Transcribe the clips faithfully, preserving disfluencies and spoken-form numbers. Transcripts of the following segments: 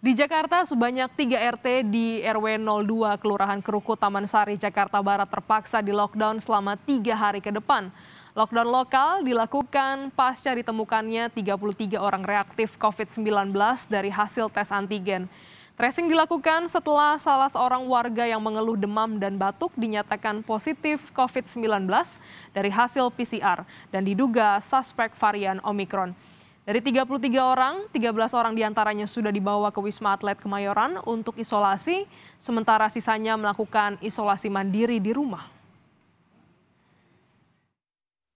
Di Jakarta, sebanyak tiga R T di R W nol dua Kelurahan Krukut, Taman Sari, Jakarta Barat terpaksa di-lockdown selama tiga hari ke depan. Lockdown lokal dilakukan pasca ditemukannya tiga puluh tiga orang reaktif COVID sembilan belas dari hasil tes antigen. Tracing dilakukan setelah salah seorang warga yang mengeluh demam dan batuk dinyatakan positif COVID sembilan belas dari hasil P C R dan diduga suspek varian Omicron. Dari tiga puluh tiga orang, tiga belas orang diantaranya sudah dibawa ke Wisma Atlet Kemayoran untuk isolasi, sementara sisanya melakukan isolasi mandiri di rumah.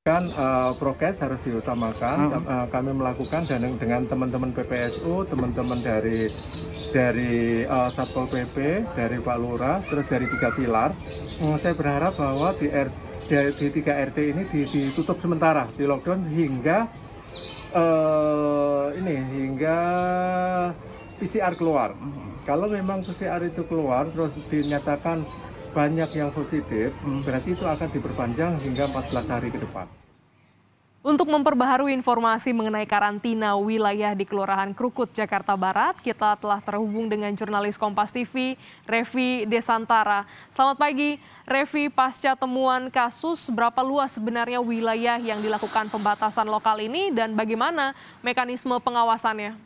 Kan uh, prokes harus diutamakan. Uh-huh. uh, kami melakukan dan dengan teman-teman P P S U, teman-teman dari dari uh, Satpol P P, dari Pak Lurah, terus dari tiga pilar. Uh, saya berharap bahwa di, R, di, di tiga R T ini ditutup sementara, di lockdown hingga Uh, ini hingga P C R keluar. Mm-hmm. Kalau memang P C R itu keluar terus dinyatakan banyak yang positif, mm-hmm. berarti itu akan diperpanjang hingga empat belas hari ke depan. Untuk memperbaharui informasi mengenai karantina wilayah di Kelurahan Krukut, Jakarta Barat, kita telah terhubung dengan jurnalis Kompas T V, Revi Desantara. Selamat pagi, Revi. Pasca temuan kasus, berapa luas sebenarnya wilayah yang dilakukan pembatasan lokal ini dan bagaimana mekanisme pengawasannya?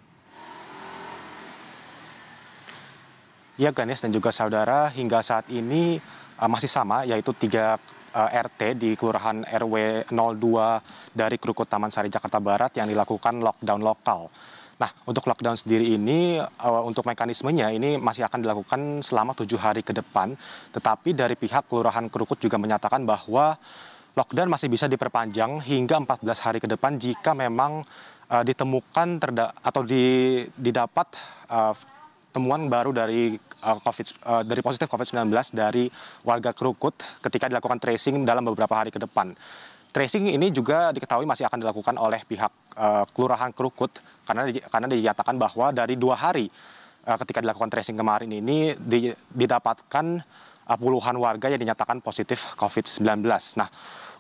Ya, Ganes dan juga saudara, hingga saat ini uh, masih sama, yaitu tiga uh, R T di Kelurahan R W nol dua dari Krukut Taman Sari, Jakarta Barat yang dilakukan lockdown lokal. Nah, untuk lockdown sendiri ini, uh, untuk mekanismenya ini masih akan dilakukan selama tujuh hari ke depan. Tetapi dari pihak Kelurahan Krukut juga menyatakan bahwa lockdown masih bisa diperpanjang hingga empat belas hari ke depan jika memang uh, ditemukan terda- atau di- didapat uh, temuan baru dari uh, COVID uh, dari positif COVID sembilan belas dari warga Krukut ketika dilakukan tracing dalam beberapa hari ke depan. Tracing ini juga diketahui masih akan dilakukan oleh pihak uh, Kelurahan Krukut karena di, karena dinyatakan bahwa dari dua hari uh, ketika dilakukan tracing kemarin ini di, didapatkan uh, puluhan warga yang dinyatakan positif COVID sembilan belas. Nah,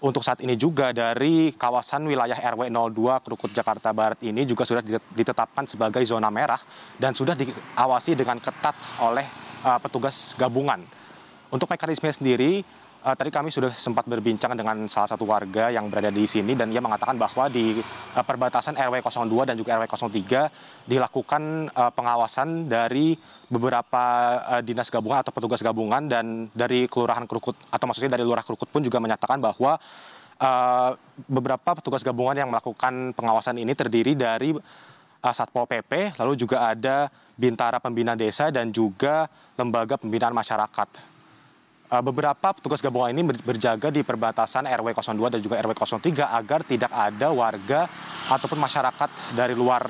untuk saat ini juga dari kawasan wilayah R W nol dua Krukut Jakarta Barat ini juga sudah ditetapkan sebagai zona merah dan sudah diawasi dengan ketat oleh uh, petugas gabungan. Untuk mekanisme sendiri, uh, tadi kami sudah sempat berbincang dengan salah satu warga yang berada di sini dan ia mengatakan bahwa di uh, perbatasan R W nol dua dan juga R W nol tiga dilakukan uh, pengawasan dari beberapa uh, dinas gabungan atau petugas gabungan dan dari Kelurahan Krukut atau maksudnya dari Lurah Krukut pun juga menyatakan bahwa uh, beberapa petugas gabungan yang melakukan pengawasan ini terdiri dari uh, Satpol P P, lalu juga ada Bintara Pembina Desa dan juga Lembaga Pembinaan Masyarakat. Uh, beberapa petugas gabungan ini berjaga di perbatasan R W nol dua dan juga R W nol tiga agar tidak ada warga ataupun masyarakat dari luar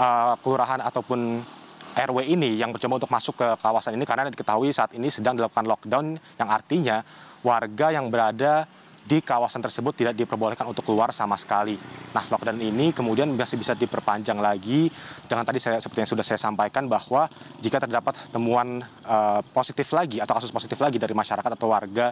uh, kelurahan ataupun R W ini yang bercoba untuk masuk ke kawasan ini karena diketahui saat ini sedang dilakukan lockdown yang artinya warga yang berada di kawasan tersebut tidak diperbolehkan untuk keluar sama sekali. Nah, lockdown ini kemudian masih bisa diperpanjang lagi dengan tadi saya, seperti yang sudah saya sampaikan bahwa jika terdapat temuan uh, positif lagi atau kasus positif lagi dari masyarakat atau warga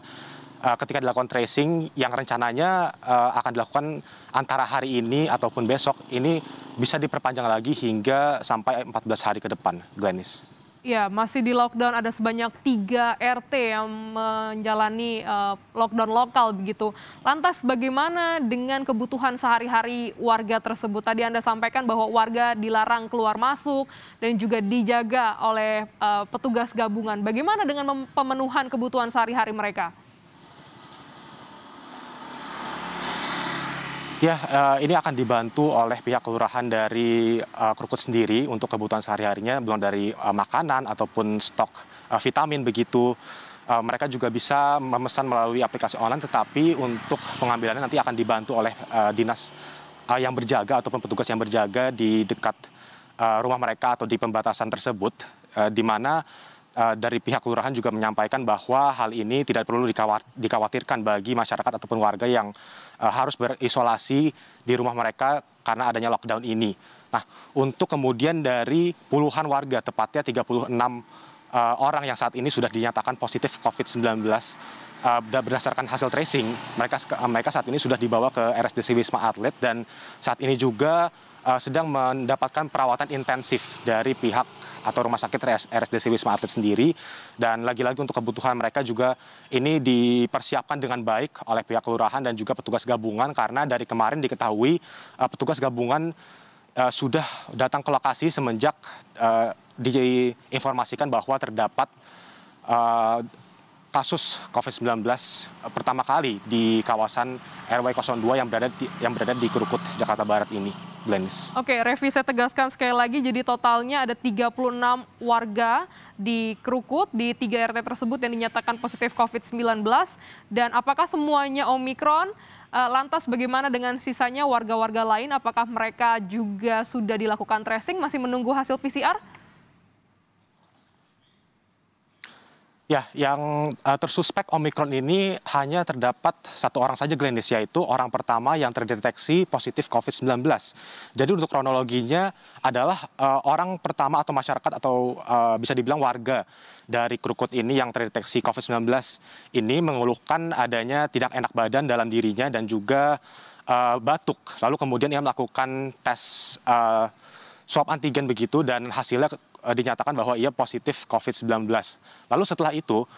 uh, ketika dilakukan tracing yang rencananya uh, akan dilakukan antara hari ini ataupun besok ini bisa diperpanjang lagi hingga sampai empat belas hari ke depan, Glenis. Ya, masih di lockdown ada sebanyak tiga R T yang menjalani uh, lockdown lokal begitu. Lantas bagaimana dengan kebutuhan sehari-hari warga tersebut? Tadi Anda sampaikan bahwa warga dilarang keluar masuk dan juga dijaga oleh uh, petugas gabungan. Bagaimana dengan pemenuhan kebutuhan sehari-hari mereka? Ya, ini akan dibantu oleh pihak kelurahan dari Krukut sendiri untuk kebutuhan sehari-harinya, belum dari makanan ataupun stok vitamin begitu. Mereka juga bisa memesan melalui aplikasi online, tetapi untuk pengambilannya nanti akan dibantu oleh dinas yang berjaga ataupun petugas yang berjaga di dekat rumah mereka atau di pembatasan tersebut, di mana dari pihak kelurahan juga menyampaikan bahwa hal ini tidak perlu dikhawatirkan bagi masyarakat ataupun warga yang harus berisolasi di rumah mereka karena adanya lockdown ini. Nah, untuk kemudian dari puluhan warga, tepatnya tiga puluh enam orang yang saat ini sudah dinyatakan positif COVID sembilan belas, berdasarkan hasil tracing, mereka mereka saat ini sudah dibawa ke R S D C Wisma Atlet dan saat ini juga uh, sedang mendapatkan perawatan intensif dari pihak atau rumah sakit R S D C Wisma Atlet sendiri. Dan lagi-lagi untuk kebutuhan mereka juga ini dipersiapkan dengan baik oleh pihak kelurahan dan juga petugas gabungan, karena dari kemarin diketahui uh, petugas gabungan uh, sudah datang ke lokasi semenjak uh, diinformasikan bahwa terdapat uh, kasus COVID sembilan belas pertama kali di kawasan R W nol dua yang berada di, yang berada di Krukut, Jakarta Barat ini, Glenis. Oke, Revi, saya tegaskan sekali lagi, jadi totalnya ada tiga puluh enam warga di Krukut, di tiga R T tersebut yang dinyatakan positif COVID sembilan belas. Dan apakah semuanya Omikron? Lantas bagaimana dengan sisanya warga-warga lain? Apakah mereka juga sudah dilakukan tracing, masih menunggu hasil P C R? Ya, yang uh, tersuspek Omikron ini hanya terdapat satu orang saja, Glenis, yaitu orang pertama yang terdeteksi positif COVID sembilan belas. Jadi untuk kronologinya adalah uh, orang pertama atau masyarakat atau uh, bisa dibilang warga dari Krukut ini yang terdeteksi COVID sembilan belas ini mengeluhkan adanya tidak enak badan dalam dirinya dan juga uh, batuk. Lalu kemudian ia melakukan tes uh, swab antigen begitu dan hasilnya dinyatakan bahwa ia positif COVID sembilan belas. Lalu setelah itu,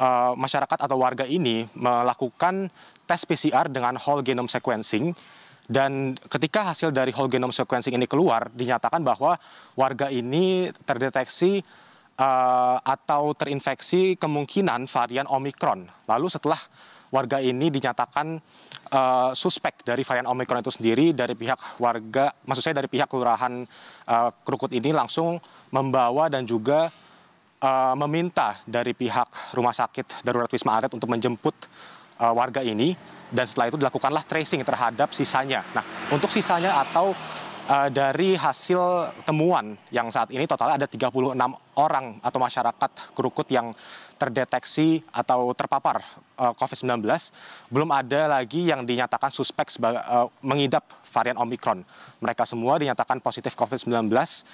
uh, masyarakat atau warga ini melakukan tes P C R dengan whole genome sequencing. Dan ketika hasil dari whole genome sequencing ini keluar, dinyatakan bahwa warga ini terdeteksi uh, atau terinfeksi kemungkinan varian Omicron. Lalu setelah warga ini dinyatakan uh, suspek dari varian Omicron itu sendiri, dari pihak warga, maksud saya dari pihak Kelurahan uh, Krukut ini langsung membawa dan juga uh, meminta dari pihak rumah sakit darurat Wisma Atlet untuk menjemput uh, warga ini, dan setelah itu dilakukanlah tracing terhadap sisanya. Nah, untuk sisanya atau uh, dari hasil temuan yang saat ini totalnya ada tiga puluh enam orang atau masyarakat Krukut yang terdeteksi atau terpapar uh, COVID sembilan belas, belum ada lagi yang dinyatakan suspek sebagai, uh, mengidap varian Omicron. Mereka semua dinyatakan positif COVID sembilan belas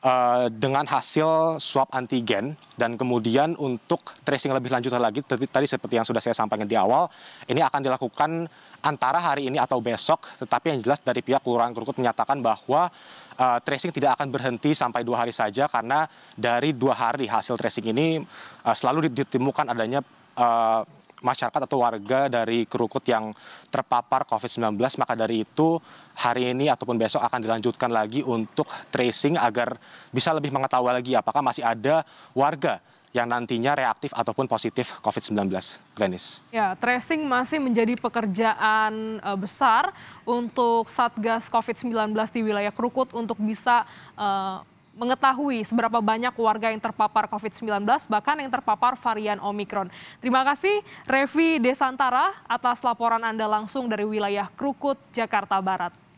uh, dengan hasil swab antigen, dan kemudian untuk tracing lebih lanjut lagi, tadi seperti yang sudah saya sampaikan di awal, ini akan dilakukan antara hari ini atau besok, tetapi yang jelas dari pihak Kelurahan Krukut menyatakan bahwa Uh, tracing tidak akan berhenti sampai dua hari saja, karena dari dua hari hasil tracing ini uh, selalu ditemukan adanya uh, masyarakat atau warga dari Krukut yang terpapar COVID sembilan belas. Maka dari itu hari ini ataupun besok akan dilanjutkan lagi untuk tracing agar bisa lebih mengetahui lagi apakah masih ada warga yang nantinya reaktif ataupun positif COVID sembilan belas, Glenis. Ya, tracing masih menjadi pekerjaan uh, besar untuk Satgas COVID sembilan belas di wilayah Krukut untuk bisa uh, mengetahui seberapa banyak warga yang terpapar COVID sembilan belas, bahkan yang terpapar varian Omikron. Terima kasih Revi Desantara atas laporan Anda langsung dari wilayah Krukut, Jakarta Barat.